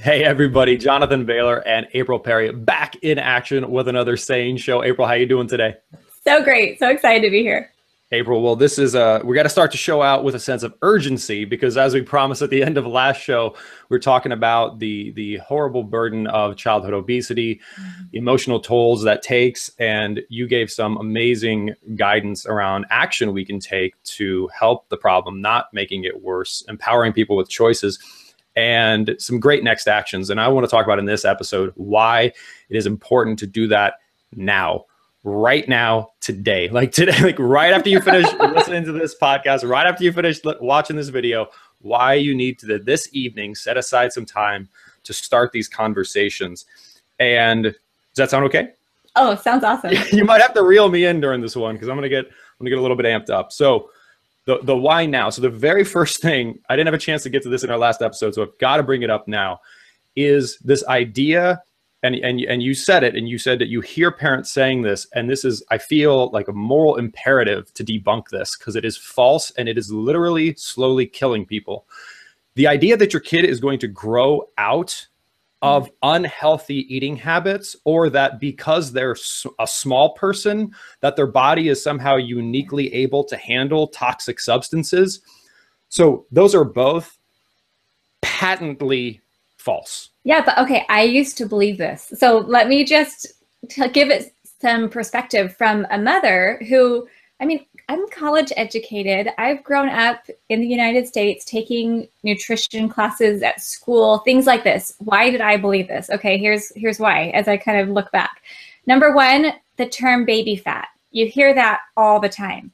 Hey everybody, Jonathan Bailor and April Perry back in action with another Saying Show. April, how you doing today? So great, so excited to be here. April, well, this is we got to start the show out with a sense of urgency because, as we promised at the end of last show, we're talking about the horrible burden of childhood obesity, the emotional tolls that takes, and you gave some amazing guidance around action we can take to help the problem, not making it worse, empowering people with choices, and some great next actions. And I want to talk about in this episode why it is important to do that now, right now, today. Like today, like right after you finish listening to this podcast, right after you finish watching this video, why you need to this evening set aside some time to start these conversations. And does that sound okay? Oh, sounds awesome. You might have to reel me in during this one because I'm gonna get a little bit amped up. So the why now. So the very first thing, I didn't have a chance to get to this in our last episode, so I've got to bring it up now, is this idea, and you said it, and you said that you hear parents saying this, and this is, I feel like a moral imperative to debunk this because it is false and it is literally slowly killing people. The idea that your kid is going to grow out of unhealthy eating habits, or that because they're a small person, that their body is somehow uniquely able to handle toxic substances. So those are both patently false. Yeah, but okay, I used to believe this. So let me just give it some perspective from a mother who, I mean, I'm college educated. I've grown up in the United States taking nutrition classes at school, things like this. Why did I believe this? Okay, here's why, as I kind of look back. Number one, the term baby fat. You hear that all the time.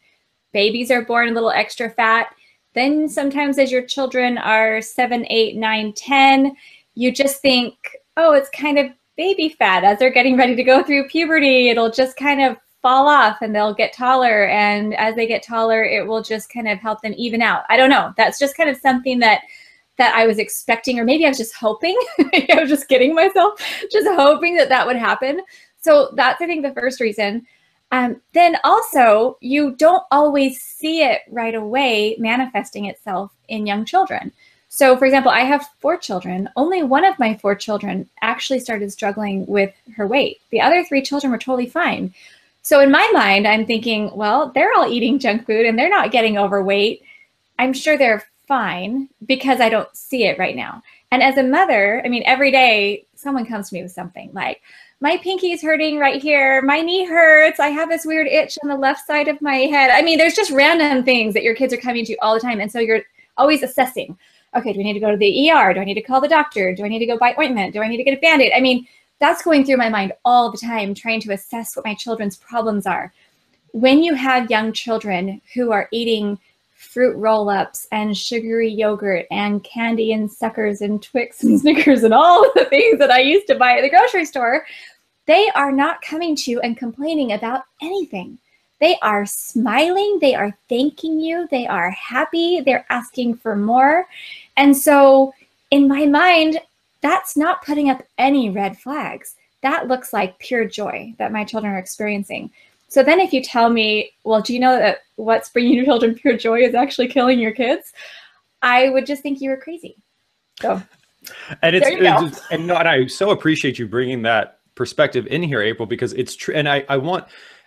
Babies are born a little extra fat. Then sometimes as your children are 7, 8, 9, 10, you just think, oh, it's kind of baby fat. As they're getting ready to go through puberty, it'll just kind of fall off and they'll get taller. And as they get taller, it will just kind of help them even out. I don't know. That's just kind of something that I was expecting, or maybe I was just hoping. I was just kidding myself, just hoping that would happen. So that's, I think, the first reason. Then also, you don't always see it right away manifesting itself in young children. So for example, I have 4 children. Only one of my 4 children actually started struggling with her weight. The other 3 children were totally fine. So in my mind, I'm thinking, well, they're all eating junk food and they're not getting overweight. I'm sure they're fine because I don't see it right now. And as a mother, I mean, every day someone comes to me with something like, my pinky's hurting right here, my knee hurts, I have this weird itch on the left side of my head. I mean, there's just random things that your kids are coming to all the time. And so you're always assessing, okay, do I need to go to the ER? Do I need to call the doctor? Do I need to go buy ointment? Do I need to get a Band-Aid? I mean, that's going through my mind all the time, trying to assess what my children's problems are. When you have young children who are eating fruit roll-ups and sugary yogurt and candy and suckers and Twix and Snickers and all of the things that I used to buy at the grocery store, they are not coming to you and complaining about anything. They are smiling, they are thanking you, they are happy, they're asking for more. And so in my mind, that's not putting up any red flags. That looks like pure joy that my children are experiencing. So then if you tell me, well, do you know that what's bringing your children pure joy is actually killing your kids? I would just think you were crazy. So, and it's, there you go. And I so appreciate you bringing that perspective in here, April, because it's true. And I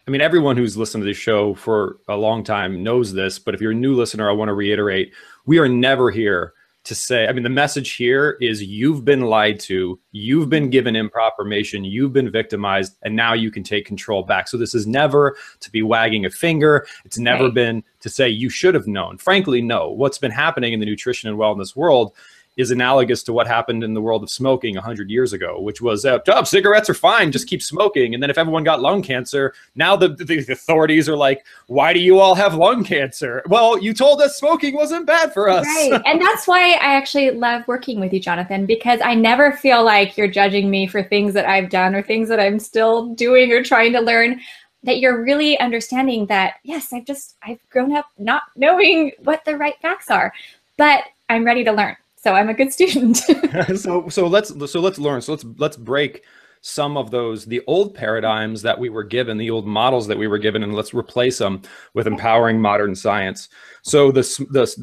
mean, everyone who's listened to this show for a long time knows this, but if you're a new listener, I want to reiterate, we are never here to say, I mean, the message here is you've been lied to, you've been given improper information, you've been victimized, and now you can take control back. So this is never to be wagging a finger. It's never been to say you should have known. Frankly, no. What's been happening in the nutrition and wellness world is analogous to what happened in the world of smoking 100 years ago, which was, cigarettes are fine, just keep smoking. And then if everyone got lung cancer, now the authorities are like, why do you all have lung cancer? Well, you told us smoking wasn't bad for us. Right, and that's why I actually love working with you, Jonathan, because I never feel like you're judging me for things that I've done or things that I'm still doing or trying to learn, that you're really understanding that, yes, I've grown up not knowing what the right facts are, but I'm ready to learn. So I'm a good student. so let's learn. So let's break some of the old paradigms that we were given, the old models that we were given, and let's replace them with empowering modern science. So they're small,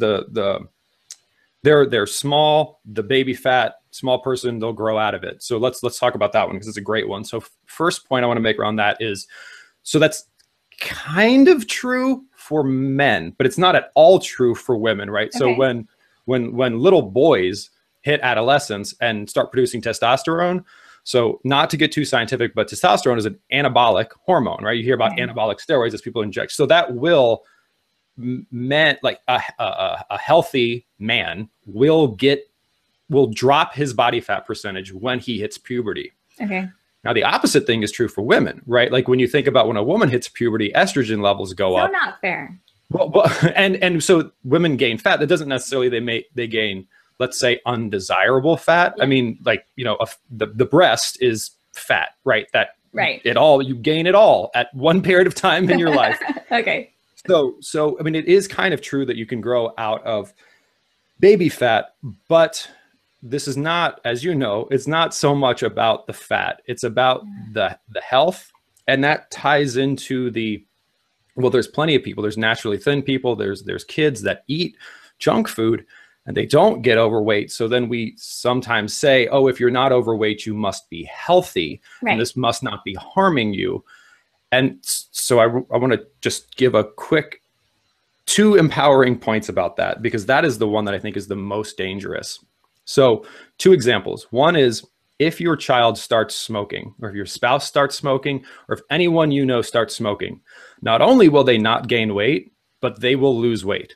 the baby fat, small person, they'll grow out of it. So let's talk about that one because it's a great one. So first point I want to make around that is, so that's kind of true for men, but it's not at all true for women, right? Okay. So when little boys hit adolescence and start producing testosterone, so not to get too scientific, but testosterone is an anabolic hormone, right? You hear about anabolic steroids as people inject. So that will, a healthy man will drop his body fat percentage when he hits puberty. Okay. Now the opposite thing is true for women, right? Like when you think about when a woman hits puberty, estrogen levels go up. So not fair. Well, and so women gain fat. That doesn't necessarily they gain, let's say, undesirable fat. Yeah. I mean, like, you know, the breast is fat, right? That right. It all, you gain it all at one period of time in your life. Okay. So I mean, it is kind of true that you can grow out of baby fat, but this is not, as you know, it's not so much about the fat. It's about the health, and that ties into the, well, there's plenty of people. There's naturally thin people. There's kids that eat junk food and they don't get overweight. So then we sometimes say, oh, if you're not overweight, you must be healthy, right, and this must not be harming you. And so I want to just give a quick two empowering points about that, because that is the one that I think is the most dangerous. So two examples. One is if your child starts smoking, or if your spouse starts smoking, or if anyone you know starts smoking, not only will they not gain weight, but they will lose weight.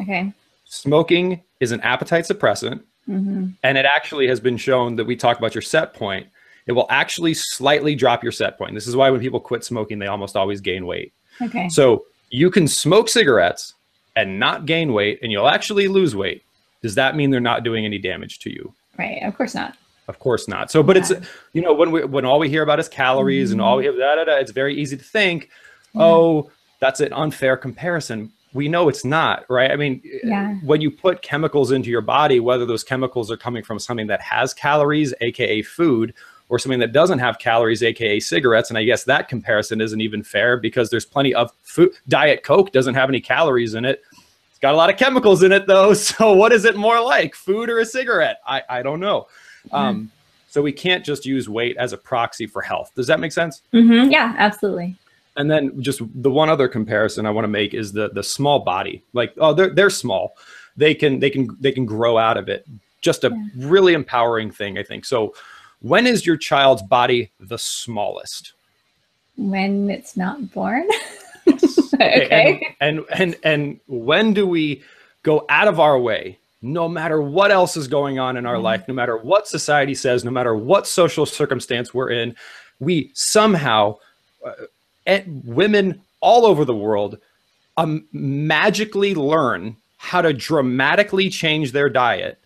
Okay. Smoking is an appetite suppressant, and it actually has been shown that we talk about your set point. It will actually slightly drop your set point. This is why when people quit smoking, they almost always gain weight. Okay. So you can smoke cigarettes and not gain weight, and you'll actually lose weight. Does that mean they're not doing any damage to you? Right. Of course not. Of course not. So, but it's, you know, when all we hear about is calories and all we have, it's very easy to think, oh, that's an unfair comparison. We know it's not, right? I mean, when you put chemicals into your body, whether those chemicals are coming from something that has calories, AKA food, or something that doesn't have calories, AKA cigarettes. And I guess that comparison isn't even fair because there's plenty of food. Diet Coke doesn't have any calories in it. It's got a lot of chemicals in it though. So what is it more like, food or a cigarette? I don't know. So we can't just use weight as a proxy for health. Does that make sense? Yeah, absolutely. And then just the one other comparison I want to make is the small body. Like, oh, they're small. They can grow out of it. Just a really empowering thing, I think. So when is your child's body the smallest? When it's not born. Okay. And when do we go out of our way, no matter what else is going on in our life, no matter what society says, no matter what social circumstance we're in, we somehow, women all over the world, magically learn how to dramatically change their diet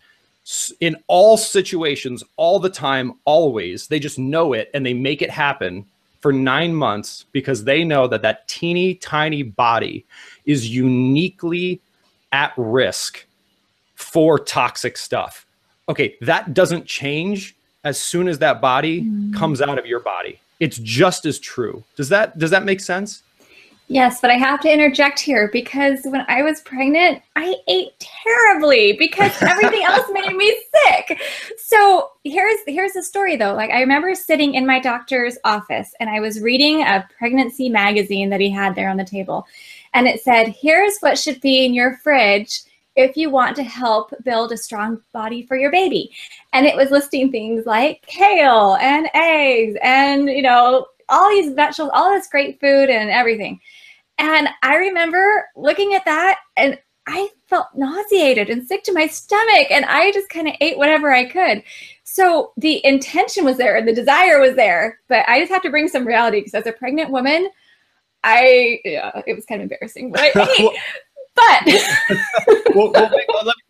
in all situations, all the time, always. They just know it and they make it happen for 9 months because they know that that teeny tiny body is uniquely at risk for toxic stuff. Okay, that doesn't change as soon as that body comes out of your body. It's just as true. Does that make sense? Yes, but I have to interject here because when I was pregnant, I ate terribly because everything else made me sick. So here's the story though. Like, I remember sitting in my doctor's office and I was reading a pregnancy magazine that he had there on the table. And it said, here's what should be in your fridge if you want to help build a strong body for your baby. And it was listing things like kale and eggs and, you know, all these vegetables, all this great food and everything. And I remember looking at that and I felt nauseated and sick to my stomach. And I just kind of ate whatever I could. So the intention was there and the desire was there, but I just have to bring some reality because as a pregnant woman, it was kind of embarrassing what I ate. But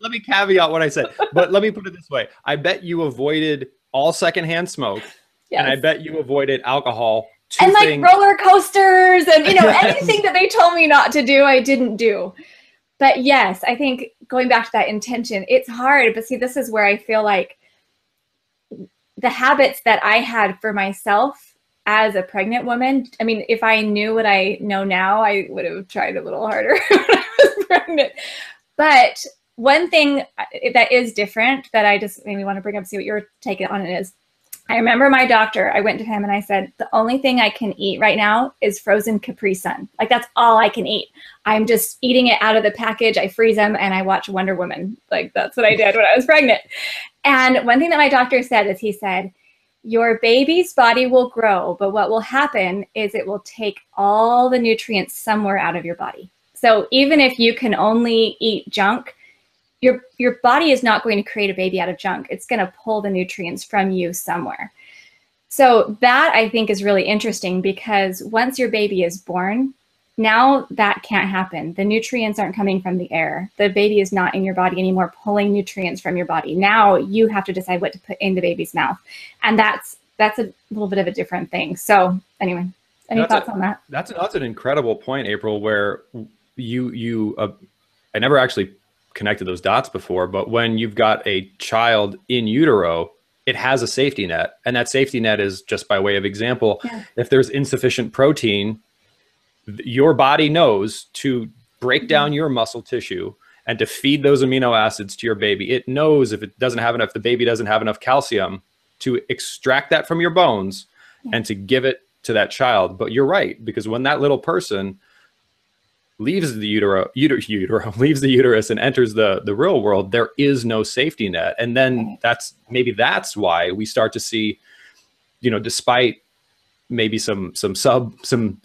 let me caveat what I said, but let me put it this way. I bet you avoided all secondhand smoke. Yes. And I bet you avoided alcohol. And like roller coasters and, you know, anything that they told me not to do, I didn't do. But yes, I think going back to that intention, it's hard. But see, this is where I feel like the habits that I had for myself as a pregnant woman, I mean, if I knew what I know now, I would have tried a little harder when I was pregnant. But One thing that is different that I just maybe want to bring up, see what your take on it is. I remember my doctor, I went to him and I said, the only thing I can eat right now is frozen Capri Sun. Like, that's all I can eat. I'm just eating it out of the package. I freeze them and I watch Wonder Woman. Like, that's what I did when I was pregnant. And one thing that my doctor said is he said, your baby's body will grow, but what will happen is it will take all the nutrients somewhere out of your body. So even if you can only eat junk, your body is not going to create a baby out of junk. It's going to pull the nutrients from you somewhere. So that, I think, is really interesting, because once your baby is born, now that can't happen. The nutrients aren't coming from the air. The baby is not in your body anymore, pulling nutrients from your body. Now you have to decide what to put in the baby's mouth. And that's a little bit of a different thing. So anyway, any thoughts on that? That's an incredible point, April, where I never actually connected those dots before, but when you've got a child in utero, it has a safety net. And that safety net is just by way of example. Yeah. If there's insufficient protein, your body knows to break down your muscle tissue and to feed those amino acids to your baby. It knows if it doesn't have enough, the baby doesn't have enough calcium, to extract that from your bones and to give it to that child. But you're right, because when that little person leaves the uterus and enters the real world, there is no safety net. And then that's why we start to see, you know, despite maybe some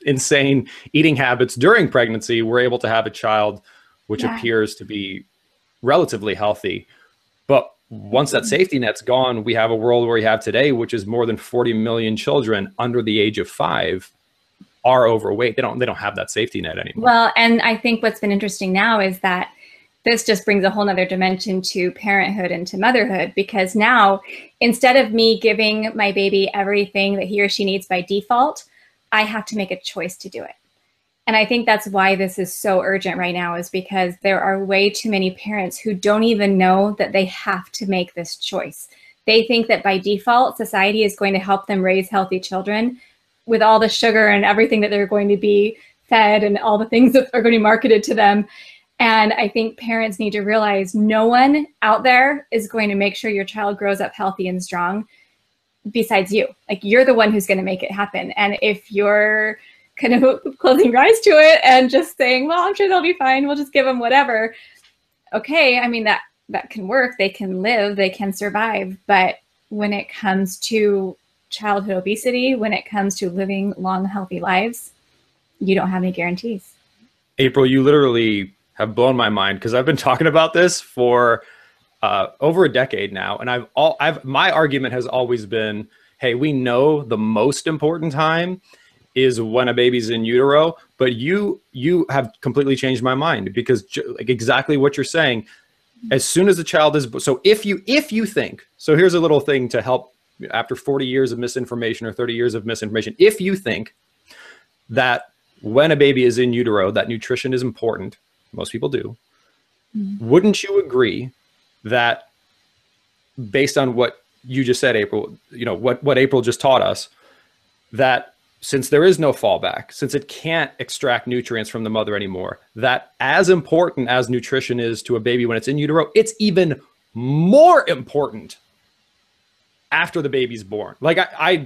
insane eating habits during pregnancy, we're able to have a child which appears to be relatively healthy. But once that safety net's gone, we have a world where we have today, which is more than 40 million children under the age of 5 are overweight. They don't have that safety net anymore. Well, and I think what's been interesting now is that this just brings a whole nother dimension to parenthood and to motherhood, because now, instead of me giving my baby everything that he or she needs by default, I have to make a choice to do it. And I think that's why this is so urgent right now, is because there are way too many parents who don't even know that they have to make this choice. They think that by default, society is going to help them raise healthy children with all the sugar and everything that they're going to be fed and all the things that are going to be marketed to them. And I think parents need to realize no one out there is going to make sure your child grows up healthy and strong besides you. Like, you're the one who's going to make it happen. And if you're kind of closing your eyes to it and just saying, well, I'm sure they'll be fine, we'll just give them whatever. Okay, I mean, that can work. They can live, they can survive. But when it comes to childhood obesity, when it comes to living long, healthy lives, you don't have any guarantees. April, you literally have blown my mind, because I've been talking about this for over a decade now. And my argument has always been, hey, we know the most important time is when a baby's in utero, but you have completely changed my mind, because like exactly what you're saying, as soon as the child is, so if you think, so here's a little thing to help after 40 years of misinformation or 30 years of misinformation, if you think that when a baby is in utero, that nutrition is important, most people do, wouldn't you agree that based on what you just said, April, you know, what April just taught us, that since there is no fallback, since it can't extract nutrients from the mother anymore, that as important as nutrition is to a baby when it's in utero, it's even more important after the baby's born? Like, I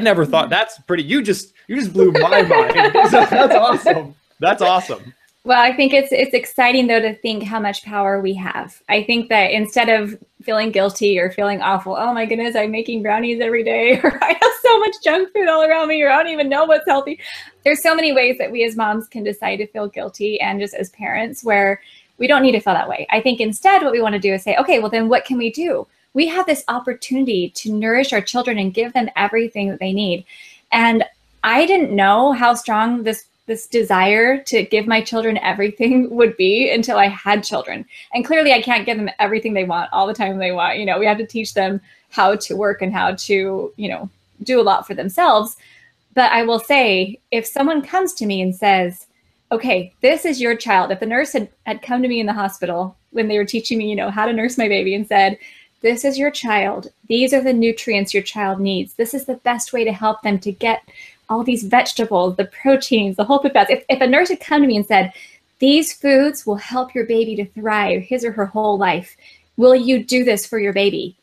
never thought, that's pretty, you just blew my mind. That's awesome. That's awesome. Well, I think it's exciting, though, to think how much power we have. I think that instead of feeling guilty or feeling awful, oh my goodness, I'm making brownies every day, or I have so much junk food all around me, or I don't even know what's healthy. There's so many ways that we as moms can decide to feel guilty, and just as parents, where we don't need to feel that way. I think instead what we want to do is say, okay, well then what can we do? We have this opportunity to nourish our children and give them everything that they need. And I didn't know how strong this desire to give my children everything would be until I had children. And clearly I can't give them everything they want all the time they want. You know, we have to teach them how to work and how to, you know, do a lot for themselves. But I will say, if someone comes to me and says, okay, this is your child. If the nurse had come to me in the hospital when they were teaching me, you know, how to nurse my baby, and said, this is your child, these are the nutrients your child needs, this is the best way to help them to get all these vegetables, the proteins, the whole food fats. If a nurse had come to me and said, These foods will help your baby to thrive his or her whole life. Will you do this for your baby?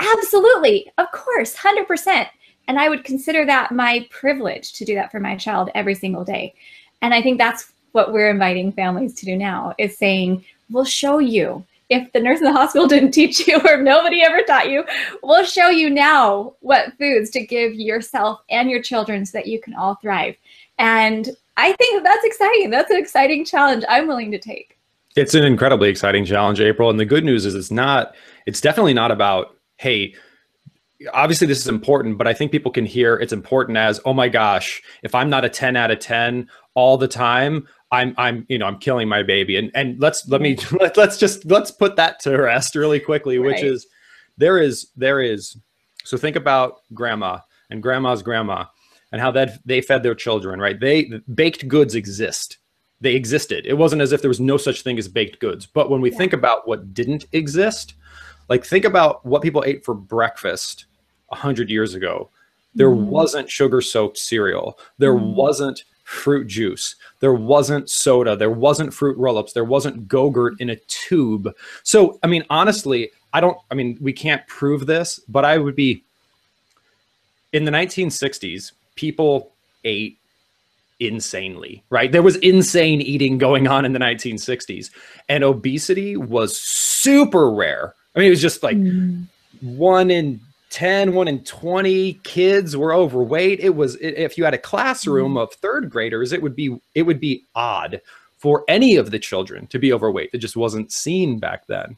Absolutely, of course, 100%. And I would consider that my privilege to do that for my child every single day. And I think that's what we're inviting families to do now, is saying, we'll show you. If the nurse in the hospital didn't teach you, or nobody ever taught you, we'll show you now what foods to give yourself and your children so that you can all thrive. And I think that's exciting. That's an exciting challenge I'm willing to take. It's an incredibly exciting challenge, April. And the good news is it's definitely not about, hey, obviously this is important, but I think people can hear it's important as, oh my gosh, if I'm not a 10 out of 10 all the time, I'm killing my baby. And let's put that to rest really quickly, which right. is, there is, so think about grandma and grandma's grandma and how that they fed their children, right? Baked goods exist. They existed. It wasn't as if there was no such thing as baked goods. But when we think about what didn't exist, like think about what people ate for breakfast 100 years ago. There wasn't sugar-soaked cereal. There wasn't fruit juice. There wasn't soda. There wasn't fruit roll-ups. There wasn't Go-Gurt in a tube. So, I mean, honestly, we can't prove this, but I would be, in the 1960s, people ate insanely, right? There was insane eating going on in the 1960s, and obesity was super rare. I mean, it was just like 1 in 10, 1 in 20 kids were overweight. It was, if you had a classroom of third graders, it would be odd for any of the children to be overweight. It just wasn't seen back then.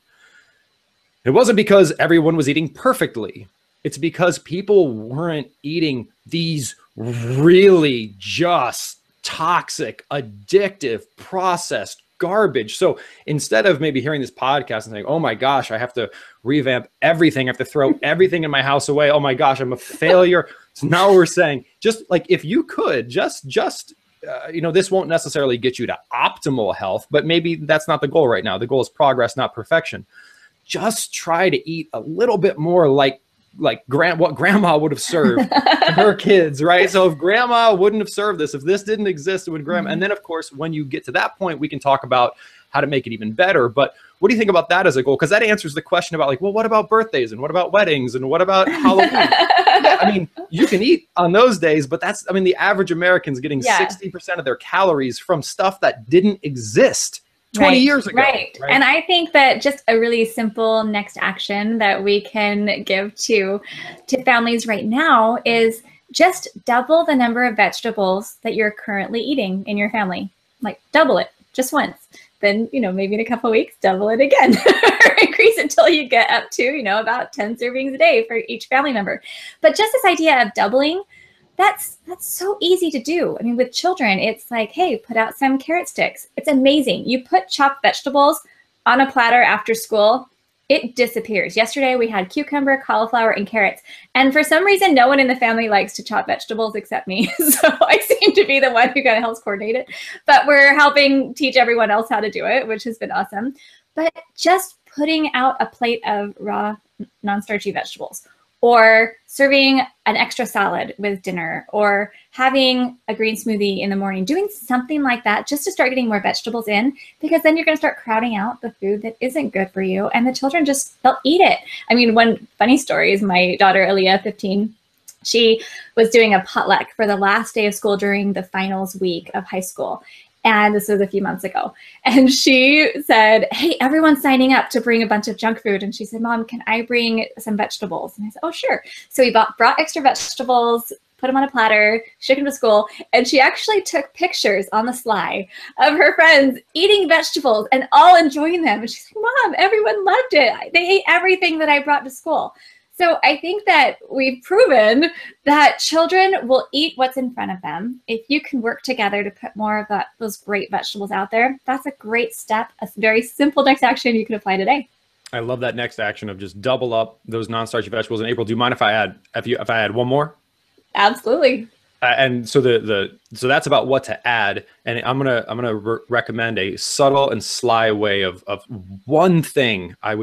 It wasn't because everyone was eating perfectly. It's because people weren't eating these really just toxic, addictive, processed garbage. So instead of maybe hearing this podcast and saying, oh my gosh, I have to revamp everything. I have to throw everything in my house away. Oh my gosh, I'm a failure. So now we're saying, just like, if you could just this won't necessarily get you to optimal health, but maybe that's not the goal right now. The goal is progress, not perfection. Just try to eat a little bit more like what grandma would have served to her kids, right? So if grandma wouldn't have served this, if this didn't exist, it would grandma. And then of course, when you get to that point, we can talk about how to make it even better. But what do you think about that as a goal? Because that answers the question about like, well, what about birthdays and what about weddings and what about Halloween? Yeah, I mean, you can eat on those days, but that's, I mean, the average American's getting 60% of their calories from stuff that didn't exist 20 years ago. Right. And I think that just a really simple next action that we can give to families right now is just double the number of vegetables that you're currently eating in your family. Like double it just once. Then, maybe in a couple of weeks, double it again. Increase until you get up to, about 10 servings a day for each family member. But just this idea of doubling, that's so easy to do. I mean, with children, it's like, hey, put out some carrot sticks. It's amazing. You put chopped vegetables on a platter after school, it disappears. Yesterday we had cucumber, cauliflower, and carrots. And for some reason, no one in the family likes to chop vegetables except me. So I seem to be the one who kind of helps coordinate it. But we're helping teach everyone else how to do it, which has been awesome. But just putting out a plate of raw, non-starchy vegetables, or serving an extra salad with dinner, or having a green smoothie in the morning, doing something like that just to start getting more vegetables in, because then you're going to start crowding out the food that isn't good for you. And the children just, they'll eat it. I mean, one funny story is my daughter, Aaliyah, 15, she was doing a potluck for the last day of school during the finals week of high school. And this was a few months ago. And she said, hey, everyone's signing up to bring a bunch of junk food. And she said, Mom, can I bring some vegetables? And I said, oh, sure. So we brought extra vegetables, put them on a platter, shook them to school. And she actually took pictures on the sly of her friends eating vegetables and all enjoying them. And she said, Mom, everyone loved it. They ate everything that I brought to school. So I think that we've proven that children will eat what's in front of them. If you can work together to put more of those great vegetables out there, that's a great step, a very simple next action you can apply today. I love that next action of just double up those non-starchy vegetables. And April, do you mind if I add one more? Absolutely. And so so that's about what to add. And I'm gonna recommend a subtle and sly way of one thing I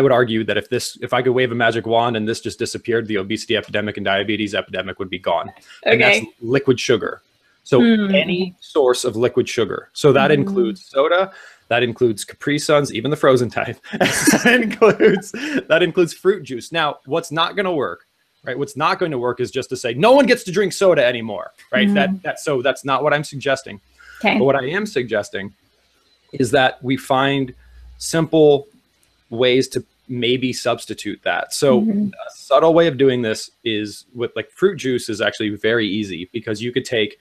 would argue that if I could wave a magic wand and this just disappeared, the obesity epidemic and diabetes epidemic would be gone. Okay. And that's liquid sugar. So any source of liquid sugar. So that includes soda, that includes Capri Suns, even the frozen type. that includes fruit juice. Now, what's not going to work, right? What's not going to work is just to say, no one gets to drink soda anymore, right? So that's not what I'm suggesting. Okay. But what I am suggesting is that we find simple ways to maybe substitute that. So a subtle way of doing this is with like fruit juice is actually very easy, because you could take,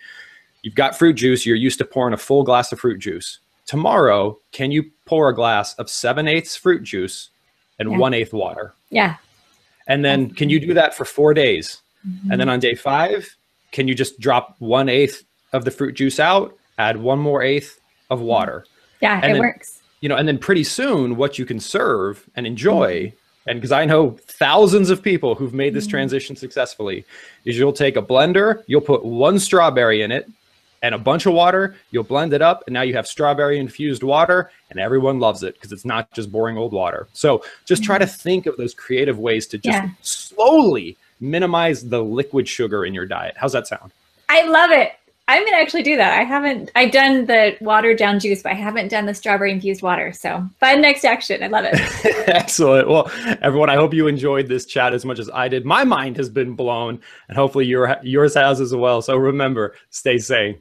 you've got fruit juice, you're used to pouring a full glass of fruit juice. Tomorrow, can you pour a glass of 7/8 fruit juice and 1/8 water? Yeah. And then can you do that for 4 days? And then on day 5, can you just drop 1/8 of the fruit juice out, add 1 more 1/8 of water? Yeah, and it works. You know, and then pretty soon what you can serve and enjoy, and because I know thousands of people who've made this transition successfully, is you'll take a blender, you'll put 1 strawberry in it and a bunch of water, you'll blend it up, and now you have strawberry infused water, and everyone loves it because it's not just boring old water. So just try to think of those creative ways to just slowly minimize the liquid sugar in your diet. How's that sound? I love it. I'm gonna actually do that. I've done the watered down juice, but I haven't done the strawberry infused water. So fun next action, I love it. Excellent. Well, everyone, I hope you enjoyed this chat as much as I did. My mind has been blown, and hopefully yours has as well. So remember, stay sane.